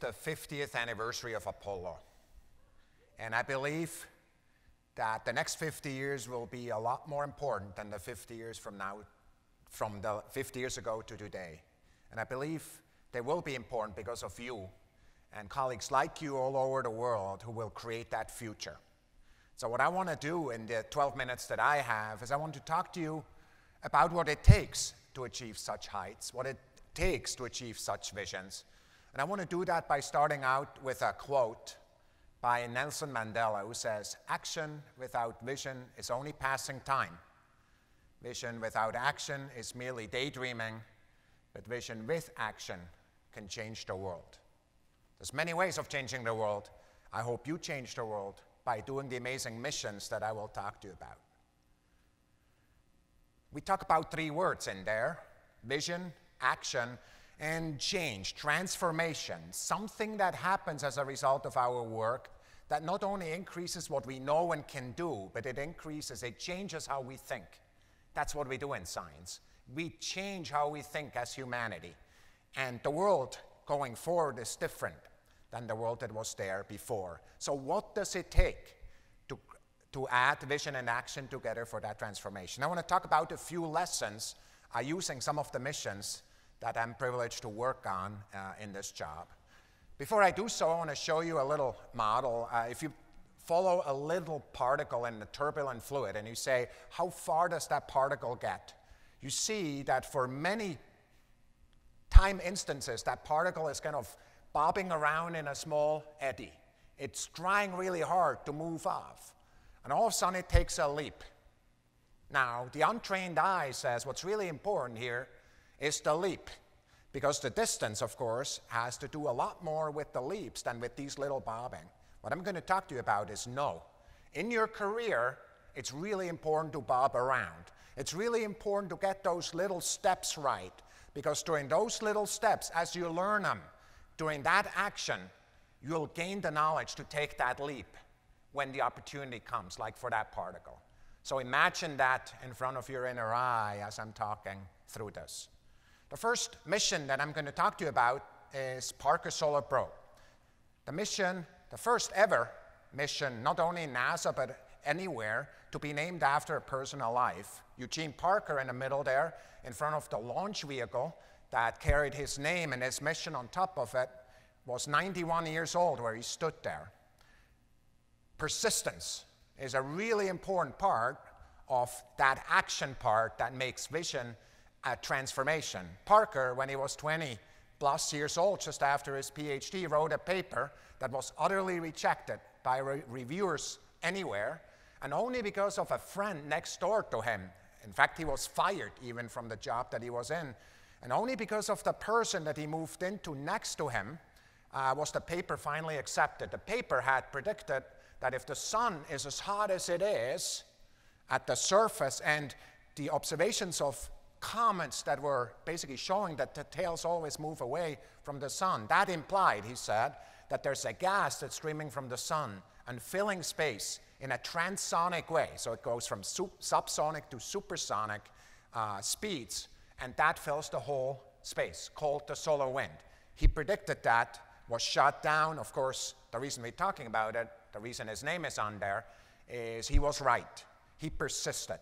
It's the 50th anniversary of Apollo. And I believe that the next 50 years will be a lot more important than the 50 years from now, from the 50 years ago to today. And I believe they will be important because of you and colleagues like you all over the world who will create that future. So what I want to do in the 12 minutes that I have is I want to talk to you about what it takes to achieve such heights, what it takes to achieve such visions. And I want to do that by starting out with a quote by Nelson Mandela, who says, "Action without vision is only passing time. Vision without action is merely daydreaming, but vision with action can change the world." There's many ways of changing the world. I hope you change the world by doing the amazing missions that I will talk to you about. We talk about three words in there: vision, action, and change, transformation, something that happens as a result of our work that not only increases what we know and can do, but it changes how we think. That's what we do in science. We change how we think as humanity. And the world going forward is different than the world that was there before. So what does it take to add vision and action together for that transformation? I want to talk about a few lessons using some of the missions that I'm privileged to work on in this job. Before I do so, I want to show you a little model. If you follow a little particle in the turbulent fluid and you say, how far does that particle get? You see that for many time instances, that particle is kind of bobbing around in a small eddy. It's trying really hard to move off. And all of a sudden, it takes a leap. Now, the untrained eye says what's really important here is the leap, because the distance, of course, has to do a lot more with the leaps than with these little bobbing. What I'm going to talk to you about is no. In your career, it's really important to bob around. It's really important to get those little steps right, because during those little steps, as you learn them, during that action, you'll gain the knowledge to take that leap when the opportunity comes, like for that particle. So imagine that in front of your inner eye as I'm talking through this. The first mission that I'm going to talk to you about is Parker Solar Probe. The mission, the first ever mission, not only in NASA, but anywhere, to be named after a person alive. Eugene Parker in the middle there, in front of the launch vehicle that carried his name and his mission on top of it, was 91 years old where he stood there. Persistence is a really important part of that action part that makes vision a transformation. Parker, when he was 20-plus years old, just after his PhD, wrote a paper that was utterly rejected by reviewers anywhere, and only because of a friend next door to him. In fact, he was fired even from the job that he was in. And only because of the person that he moved into next to him was the paper finally accepted. The paper had predicted that if the sun is as hot as it is at the surface, and the observations of comets that were basically showing that the tails always move away from the sun. That implied, he said, that there's a gas that's streaming from the sun and filling space in a transonic way. So it goes from subsonic to supersonic speeds, and that fills the whole space, called the solar wind. He predicted that, was shot down. Of course, the reason we're talking about it, the reason his name is on there, is he was right. He persisted.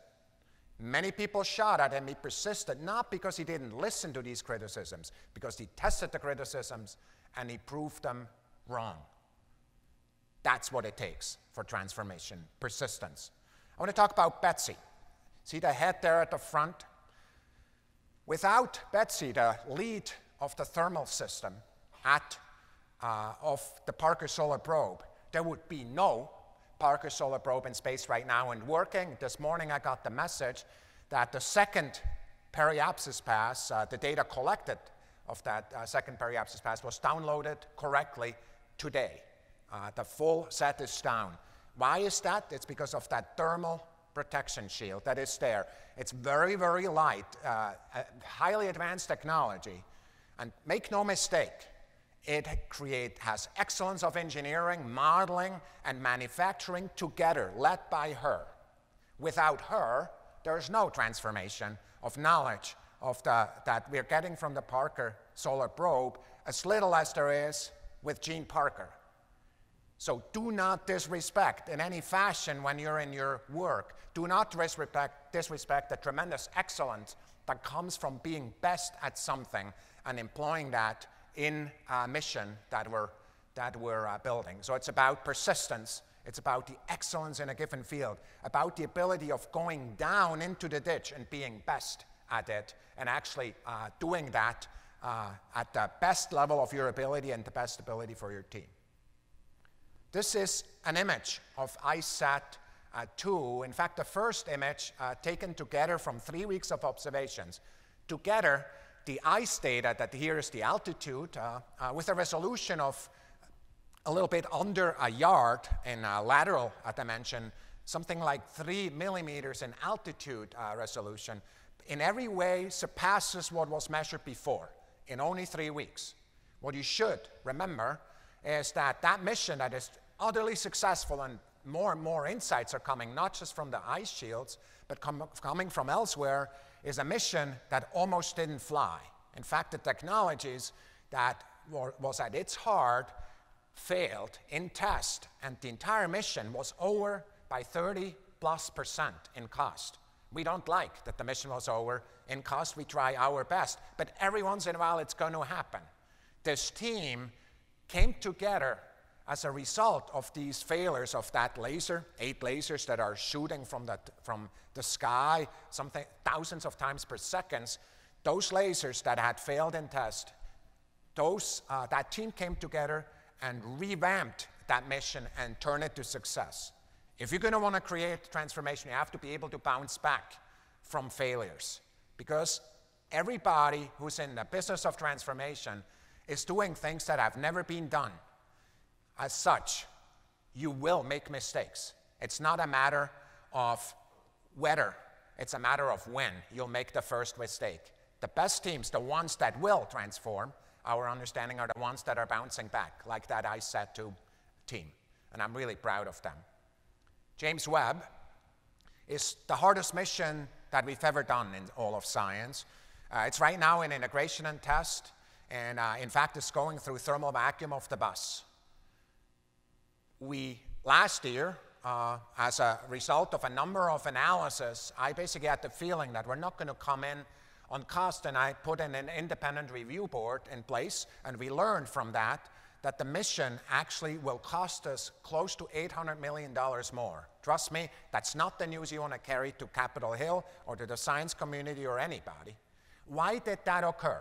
Many people shot at him. He persisted, not because he didn't listen to these criticisms, because he tested the criticisms and he proved them wrong. That's what it takes for transformation, persistence. I want to talk about Betsy. See the head there at the front? Without Betsy, the lead of the thermal system of the Parker Solar Probe, there would be no Parker Solar Probe in space right now and working. This morning I got the message that the second periapsis pass, the data collected of that second periapsis pass was downloaded correctly today. The full set is down. Why is that? It's because of that thermal protection shield that is there. It's very, very light, highly advanced technology. And make no mistake, it has excellence of engineering, modeling, and manufacturing together, led by her. Without her, there is no transformation of knowledge that we're getting from the Parker Solar Probe, as little as there is with Gene Parker. So do not disrespect in any fashion when you're in your work. Do not disrespect the tremendous excellence that comes from being best at something and employing that in a mission that we're building. So it's about persistence. It's about the excellence in a given field, about the ability of going down into the ditch and being best at it, and actually doing that at the best level of your ability and the best ability for your team. This is an image of ICESat-2. In fact, the first image taken together from 3 weeks of observations. Together, the ICE data, that here is the altitude, with a resolution of a little bit under a yard in lateral dimension, something like 3 millimeters in altitude resolution, in every way surpasses what was measured before in only 3 weeks. What you should remember is that that mission that is utterly successful, and more insights are coming, not just from the ice shields, but coming from elsewhere, is a mission that almost didn't fly. In fact, the technologies that was at its heart failed in test, and the entire mission was over by 30+% in cost. We don't like that the mission was over in cost. We try our best, but every once in a while it's going to happen. This team came together as a result of these failures of that laser, 8 lasers that are shooting from the sky, something thousands of times per second. Those lasers that had failed in test, that team came together and revamped that mission and turned it to success. If you're going to want to create transformation, you have to be able to bounce back from failures, because everybody who's in the business of transformation is doing things that have never been done. As such, you will make mistakes. It's not a matter of whether, it's a matter of when you'll make the first mistake. The best teams, the ones that will transform, our understanding, are the ones that are bouncing back, like that ICESat-2 team, and I'm really proud of them. James Webb is the hardest mission that we've ever done in all of science. It's right now in integration and test, and in fact, it's going through thermal vacuum of the bus. Last year, as a result of a number of analysis, I basically had the feeling that we're not going to come in on cost, and I put in an independent review board in place, and we learned from that that the mission actually will cost us close to $800 million more. Trust me, that's not the news you want to carry to Capitol Hill or to the science community or anybody. Why did that occur?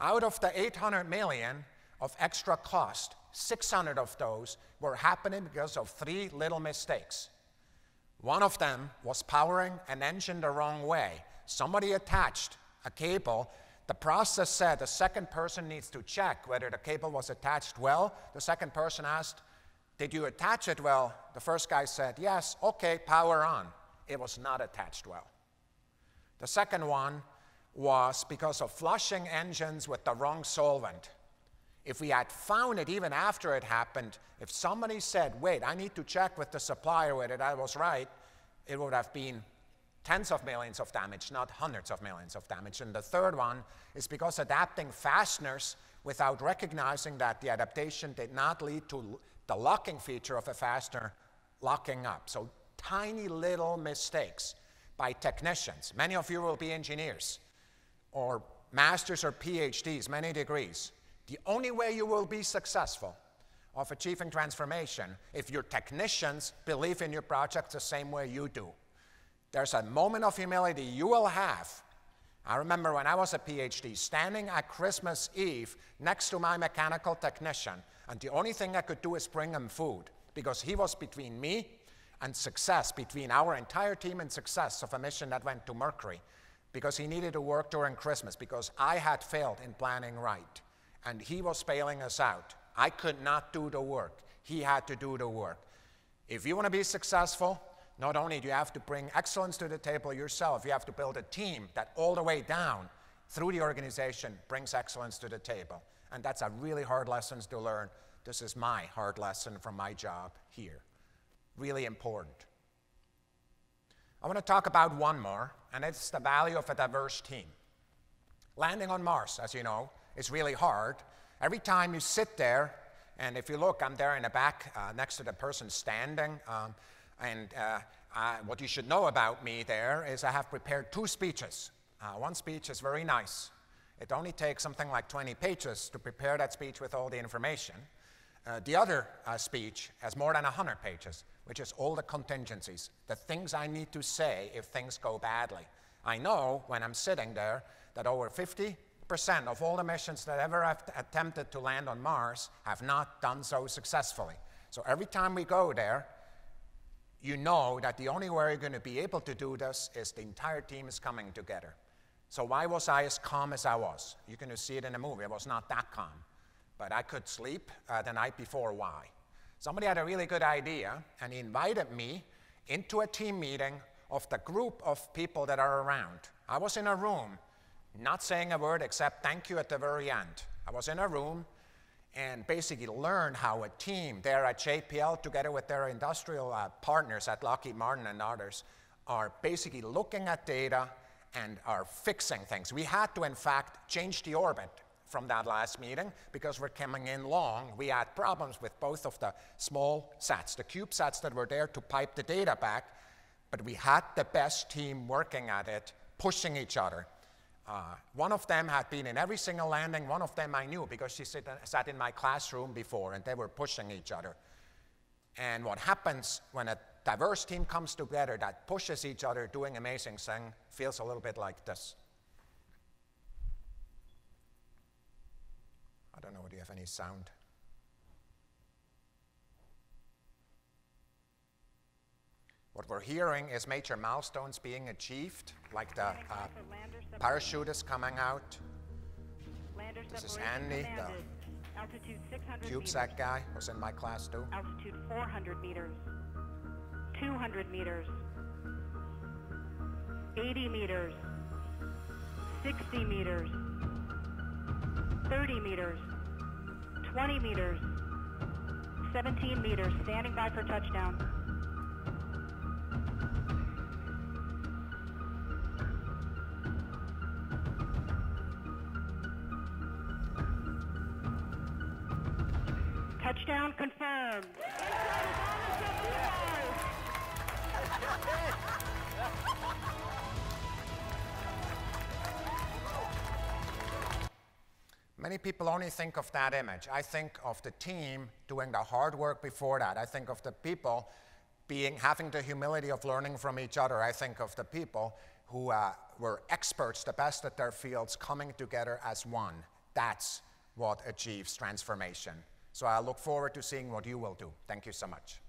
Out of the $800 million of extra cost, 600 of those were happening because of 3 little mistakes. One of them was powering an engine the wrong way. Somebody attached a cable. The process said the second person needs to check whether the cable was attached well. The second person asked, "Did you attach it well?" The first guy said, "Yes, okay, power on." It was not attached well. The second one was because of flushing engines with the wrong solvent. If we had found it even after it happened, if somebody said, "Wait, I need to check with the supplier whether I was right," it would have been tens of millions of damage, not hundreds of millions of damage. And the third one is because adapting fasteners without recognizing that the adaptation did not lead to the locking feature of a fastener locking up. So tiny little mistakes by technicians. Many of you will be engineers or masters or PhDs, many degrees. The only way you will be successful of achieving transformation if your technicians believe in your project the same way you do. There's a moment of humility you will have. I remember when I was a PhD, standing at Christmas Eve next to my mechanical technician, and the only thing I could do is bring him food, because he was between me and success, between our entire team and success of a mission that went to Mercury, because he needed to work during Christmas, because I had failed in planning right, and he was bailing us out. I could not do the work. He had to do the work. If you want to be successful, not only do you have to bring excellence to the table yourself, you have to build a team that all the way down through the organization brings excellence to the table. And that's a really hard lesson to learn. This is my hard lesson from my job here. Really important. I want to talk about one more, and it's the value of a diverse team. Landing on Mars, as you know, is really hard, Every time you sit there, and if you look, I'm there in the back next to the person standing, what you should know about me there is I have prepared two speeches. One speech is very nice. It only takes something like 20 pages to prepare that speech with all the information. The other speech has more than 100 pages, which is all the contingencies, the things I need to say if things go badly. I know when I'm sitting there that over 50% of all the missions that ever have attempted to land on Mars have not done so successfully. So every time we go there, you know that the only way you're going to be able to do this is the entire team is coming together. So why was I as calm as I was? You're going to see it in the movie. I was not that calm. But I could sleep the night before. Why? Somebody had a really good idea, and he invited me into a team meeting of the group of people that are around. I was in a room, not saying a word except thank you at the very end. I was in a room and basically learned how a team there at JPL, together with their industrial partners at Lockheed Martin and others, are basically looking at data and are fixing things. We had to, in fact, change the orbit from that last meeting because we're coming in long. We had problems with both of the small sats, the CubeSats that were there to pipe the data back, but we had the best team working at it, pushing each other. One of them had been in every single landing. One of them I knew because she sat in my classroom before, and they were pushing each other. And what happens when a diverse team comes together that pushes each other doing amazing things feels a little bit like this. I don't know, do you have any sound? What we're hearing is major milestones being achieved, like the parachutist coming out. This is Andy, the CubeSat guy, was in my class too. Altitude 400 meters, 200 meters, 80 meters, 60 meters, 30 meters, 20 meters, 17 meters, standing by for touchdown. Touchdown confirmed. Many people only think of that image. I think of the team doing the hard work before that. I think of the people having the humility of learning from each other. I think of the people who were experts, the best at their fields, coming together as one. That's what achieves transformation. So I look forward to seeing what you will do. Thank you so much.